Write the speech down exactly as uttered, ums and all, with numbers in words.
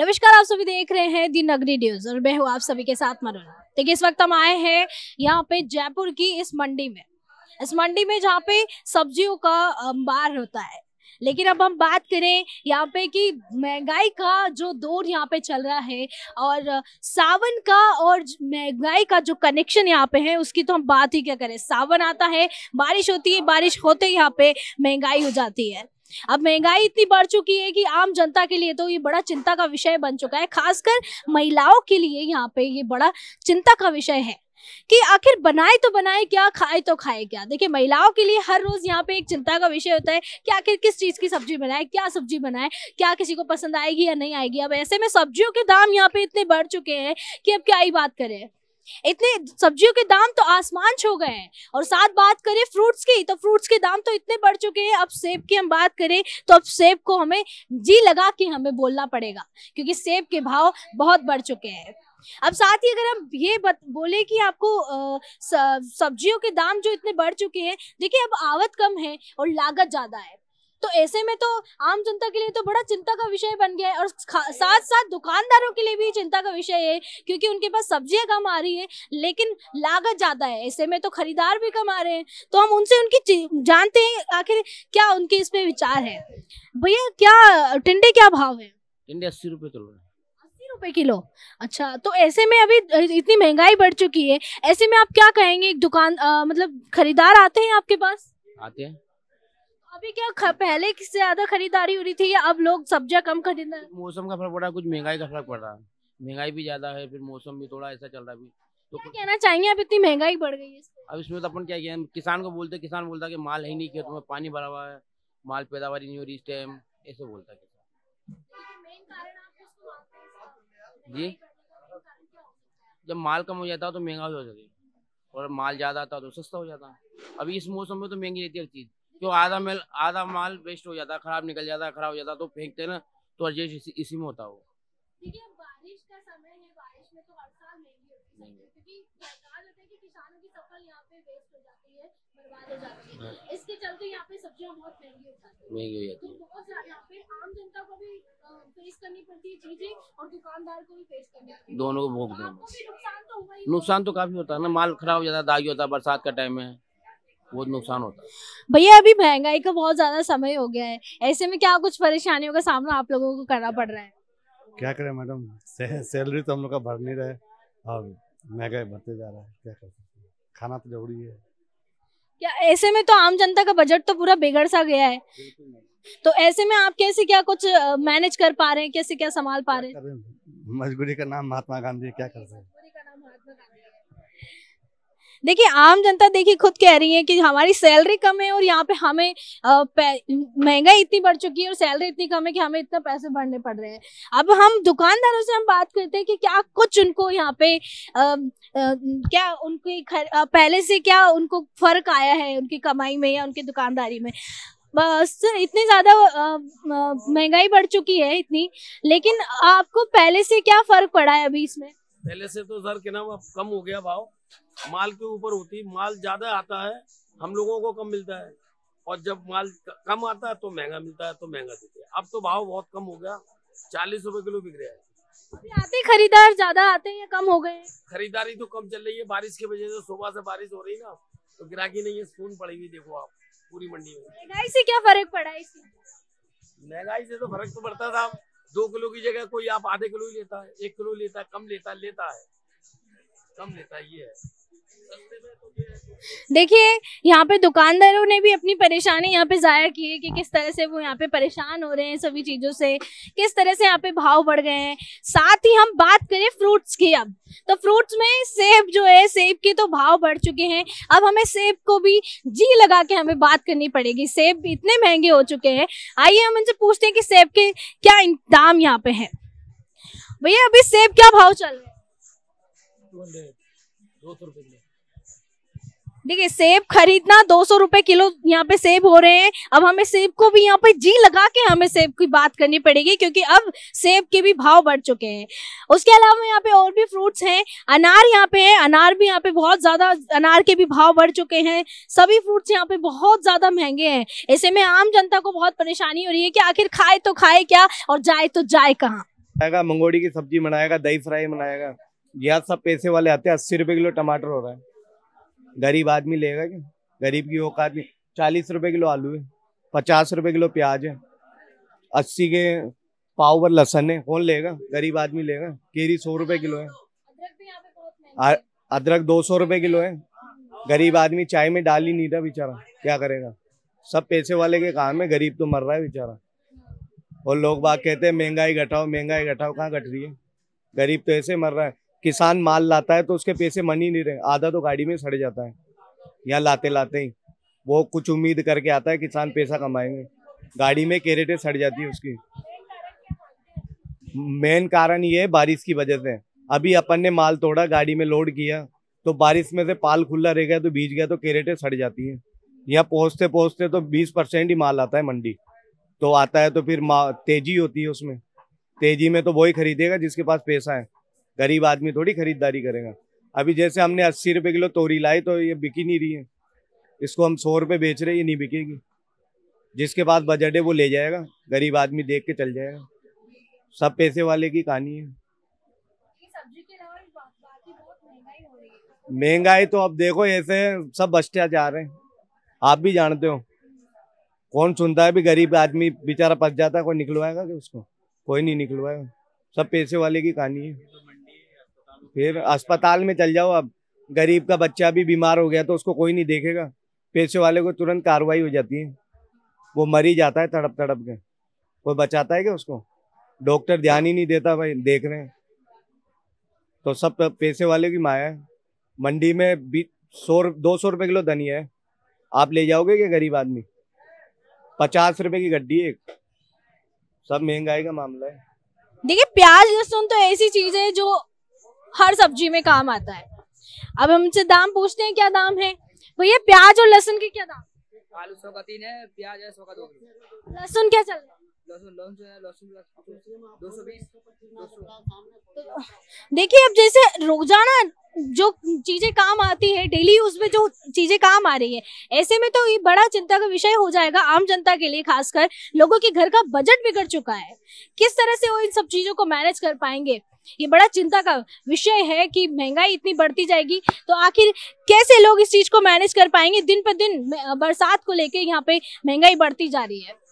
नमस्कार, आप सभी देख रहे हैं दी नगरी न्यूज और मैं हूँ आप सभी के साथ मनोरमा। देखिए, इस वक्त हम आए हैं यहाँ पे जयपुर की इस मंडी में इस मंडी में जहाँ पे सब्जियों का अंबार होता है। लेकिन अब हम बात करें यहाँ पे कि महंगाई का जो दौर यहाँ पे चल रहा है और सावन का और महंगाई का जो कनेक्शन यहाँ पे है उसकी तो हम बात ही क्या करें। सावन आता है, बारिश होती है, बारिश होते ही यहाँ पे महंगाई हो जाती है। अब महंगाई इतनी बढ़ चुकी है कि आम जनता के लिए तो ये बड़ा चिंता का विषय बन चुका है, खासकर महिलाओं के लिए यहाँ पे ये बड़ा चिंता का विषय है कि आखिर बनाए तो बनाए क्या, खाए तो खाए क्या। देखिए, महिलाओं के लिए हर रोज यहाँ पे एक चिंता का विषय होता है कि आखिर किस चीज की सब्जी बनाए, क्या सब्जी बनाए, क्या किसी को पसंद आएगी या नहीं आएगी। अब ऐसे में सब्जियों के दाम यहाँ पे इतने बढ़ चुके हैं कि अब क्या ही बात करें। इतने सब्जियों के दाम तो आसमान छू गए हैं और साथ बात करें फ्रूट्स की तो फ्रूट्स के दाम तो इतने बढ़ चुके हैं। अब सेब की हम बात करें तो अब सेब को हमें जी लगा के हमें बोलना पड़ेगा क्योंकि सेब के भाव बहुत बढ़ चुके हैं। अब साथ ही अगर हम ये बोले कि आपको सब्जियों के दाम जो इतने बढ़ चुके हैं, देखिए अब आवक कम है और लागत ज्यादा है, तो ऐसे में तो आम जनता के लिए तो बड़ा चिंता का विषय बन गया है और साथ साथ दुकानदारों के लिए भी चिंता का विषय है क्योंकि उनके पास सब्जियां कम आ रही है लेकिन लागत ज्यादा है। ऐसे में तो खरीदार भी कम आ रहे हैं, तो हम उनसे उनकी जानते हैं आखिर क्या उनके इस पे विचार है। भैया, क्या टिंडे क्या भाव है? टिंडे अस्सी रुपए किलो है। अस्सी रुपए किलो, अच्छा। तो ऐसे में अभी इतनी महंगाई बढ़ चुकी है, ऐसे में आप क्या कहेंगे? दुकान आ, मतलब खरीदार आते हैं आपके पास? आते हैं। अभी क्या पहले किससे ज्यादा खरीदारी हो रही थी या अब लोग सब्जियां कम खरीद रहे हैं? मौसम का फर्क पड़ रहा है, कुछ महंगाई का फर्क पड़ रहा है, महंगाई भी ज्यादा है, फिर मौसम भी थोड़ा ऐसा चल रहा है। तो क्या कहना चाहेंगे अब इतनी महंगाई बढ़ गई है? अब इसमें तो अपन क्या किया, किसान को बोलते, किसान बोलता है कि माल है ही नहीं, खेत में पानी भरा हुआ है, माल पैदावार नहीं हो रही इस टाइम, ऐसे बोलता है किसान जी। जब माल कम हो जाता है तो महंगाई हो जाती है और माल ज्यादा आता है तो सस्ता हो जाता है। अभी इस मौसम में तो महंगी रहती है हर चीज, क्यों आधा माल आधा माल वेस्ट हो जाता है, खराब निकल जाता है, खराब हो जाता है तो फेंकते ना, तो अर्जेंट इसी, इसी में होता है वो। देखिए, बारिश का समय है, बारिश में तो हर साल महंगी होती है क्योंकि सरकार कहती है कि किसानों की फसल यहाँ पे वेस्ट हो जाती है, बर्बाद हो जाती है, इसके चलते यहाँ पे सब्जियां बहुत महंगी हो जाती है, महंगी हो जाती है। बहुत सारे यहाँ पे आम जनता को भी फेस करनी पड़ती है चीजें और दुकानदार को भी फेस करनी पड़ती है, दोनों को भोगना है। नुकसान तो काफी होता है ना, माल खराब हो जाता है, दागी होता है, बरसात का टाइम है, बहुत नुकसान होता है। भैया, अभी महंगाई का बहुत ज्यादा समय हो गया है, ऐसे में क्या कुछ परेशानियों का सामना आप लोगों को करना पड़ रहा है? क्या करें मैडम, से, सैलरी तो हम लोग का भर नहीं रहे और महंगाई बढ़ते जा रहा है, क्या कर सकते हैं, खाना तो जरूरी है। क्या ऐसे में तो आम जनता का बजट तो पूरा बिगड़ सा गया है, तो ऐसे में आप कैसे क्या कुछ मैनेज कर पा रहे हैं, कैसे क्या संभाल पा रहे हैं? मजबूरी का नाम महात्मा गांधी, क्या कर सकते हैं। देखिए, आम जनता देखिए खुद कह रही है कि हमारी सैलरी कम है और यहाँ पे हमें महंगाई इतनी बढ़ चुकी है और सैलरी इतनी कम है कि हमें इतना पैसे भरने पड़ रहे हैं। अब हम दुकानदारों से हम बात करते हैं कि क्या कुछ उनको यहाँ पे आ, आ, क्या उनके आ, पहले से क्या उनको फर्क आया है उनकी कमाई में या उनकी दुकानदारी में। बस इतनी ज्यादा महंगाई बढ़ चुकी है इतनी, लेकिन आपको पहले से क्या फर्क पड़ा है अभी इसमें? पहले से तो सर के नाम अब कम हो गया भाव, माल के ऊपर होती, माल ज्यादा आता है, हम लोगों को कम मिलता है और जब माल कम आता है तो महंगा मिलता है, तो महंगा देते हैं। अब तो भाव बहुत कम हो गया, चालीस रुपए किलो बिक रहा है। अभी आते खरीदार ज्यादा आते हैं या कम हो गए? खरीदारी तो कम चल रही है, बारिश की वजह से सुबह से बारिश हो रही है ना, तो गिराकी नहीं है, सुकून पड़ी हुई देखो आप पूरी मंडी में। महंगाई से क्या फर्क पड़ा है? महंगाई से तो फर्क तो पड़ता था, दो किलो की जगह कोई आप आधे किलो ही लेता है, एक किलो लेता है, कम लेता लेता है कम लेता है ये है। देखिए, यहाँ पे दुकानदारों ने भी अपनी परेशानी यहाँ पे जाहिर की है कि किस तरह से वो यहाँ पे परेशान हो रहे हैं सभी चीजों से, किस तरह से यहाँ पे भाव बढ़ गए हैं। साथ ही हम बात करें फ्रूट्स की, अब तो फ्रूट्स में सेब जो है, सेब के तो भाव बढ़ चुके हैं। अब हमें सेब को भी जी लगा के हमें बात करनी पड़ेगी, सेब इतने महंगे हो चुके हैं। आइए हम इनसे पूछते हैं कि सेब के क्या दाम यहाँ पे है। भैया, अभी सेब क्या भाव चल रहे हैं? देखिए, सेब खरीदना दो सौ रुपए किलो यहाँ पे सेब हो रहे हैं। अब हमें सेब को भी यहाँ पे जी लगा के हमें सेब की बात करनी पड़ेगी क्योंकि अब सेब के भी भाव बढ़ चुके हैं। उसके अलावा यहाँ पे और भी फ्रूट्स हैं, अनार यहाँ पे है, अनार भी यहाँ पे बहुत ज्यादा, अनार के भी भाव बढ़ चुके हैं। सभी फ्रूट्स यहाँ पे बहुत ज्यादा महंगे हैं, ऐसे में आम जनता को बहुत परेशानी हो रही है कि आखिर खाए तो खाए क्या और जाए तो जाए कहाँ। आएगा, मंगोड़ी की सब्जी बनाएगा, दही फ्राई बनाएगा। यहाँ सब पैसे वाले आते हैं, अस्सी रुपए किलो टमाटर हो रहा है। गरीब आदमी लेगा क्या? गरीब की औकात नहीं। चालीस रुपए किलो आलू है, पचास रुपए किलो प्याज है, अस्सी के पाव भर लहसन है। कौन लेगा? गरीब आदमी लेगा। केरी सौ रुपए किलो है, अदरक दो सौ रुपए किलो है। गरीब आदमी चाय में डाल ही नहीं रहा बेचारा, क्या करेगा? सब पैसे वाले के काम है, गरीब तो मर रहा है बेचारा। और लोग बात कहते हैं महंगाई घटाओ महंगाई घटाओ, कहाँ घट रही है? गरीब तो ऐसे मर रहा है। किसान माल लाता है तो उसके पैसे मन ही नहीं रहे, आधा तो गाड़ी में सड़ जाता है। यहाँ लाते लाते ही वो कुछ उम्मीद करके आता है किसान पैसा कमाएंगे, गाड़ी में कैरेटें सड़ जाती है उसकी। मेन कारण ये है बारिश की वजह से। अभी अपन ने माल तोड़ा, गाड़ी में लोड किया, तो बारिश में से पाल खुला रह गया तो भीज गया, तो कैरेटें सड़ जाती है। यहाँ पहुँचते पहुँचते तो बीस परसेंट ही माल आता है मंडी, तो आता है तो फिर तेजी होती है उसमें। तेजी में तो वही खरीदेगा जिसके पास पैसा है, गरीब आदमी थोड़ी खरीदारी करेगा। अभी जैसे हमने अस्सी रुपए किलो तोरी लाई तो ये बिकी नहीं रही है, इसको हम सौ रुपए बेच रहे हैं, ये नहीं बिकेगी। जिसके पास बजट है वो ले जाएगा, गरीब आदमी देख के चल जाएगा। सब पैसे वाले की कहानी है। महंगाई तो अब देखो ऐसे सब बचते जा रहे हैं, आप भी जानते हो। कौन सुनता है? भी गरीब आदमी बेचारा फंस जाता है। कोई निकलवाएगा कि उसको? कोई नहीं निकलवाएगा, सब पैसे वाले की कहानी है। फिर अस्पताल में चल जाओ, अब गरीब का बच्चा भी बीमार हो गया तो उसको कोई नहीं देखेगा, पैसे वाले को तुरंत कार्रवाई हो जाती है। वो मर ही जाता है तड़प तड़प के, कोई बचाता है क्या उसको? डॉक्टर ध्यान ही नहीं देता, भाई देख रहे हैं। तो सब पैसे वाले की माया है। मंडी में भी सौ दो सौ रुपये किलो धनिया है, आप ले जाओगे क्या गरीब आदमी? पचास रुपए की गड्डी एक। सब महंगाई का मामला है। देखिए प्याज लहसुन तो ऐसी चीज है जो हर सब्जी में काम आता है। अब हमसे दाम पूछते हैं, क्या दाम है भैया प्याज और लहसुन के? क्या दाम? आलू सौ का तीन है, प्याज है सौ का दो। लहसुन क्या चल रहा है? देखिए अब जैसे रोजाना जो चीजें काम आती है, डेली यूज में जो चीजें काम आ रही है, ऐसे में तो ये बड़ा चिंता का विषय हो जाएगा आम जनता के लिए। खासकर लोगों के घर का बजट बिगड़ चुका है, किस तरह से वो इन सब चीजों को मैनेज कर पाएंगे, ये बड़ा चिंता का विषय है। कि महंगाई इतनी बढ़ती जाएगी तो आखिर कैसे लोग इस चीज को मैनेज कर पाएंगे? दिन पर दिन बरसात को लेकर यहाँ पे महंगाई बढ़ती जा रही है।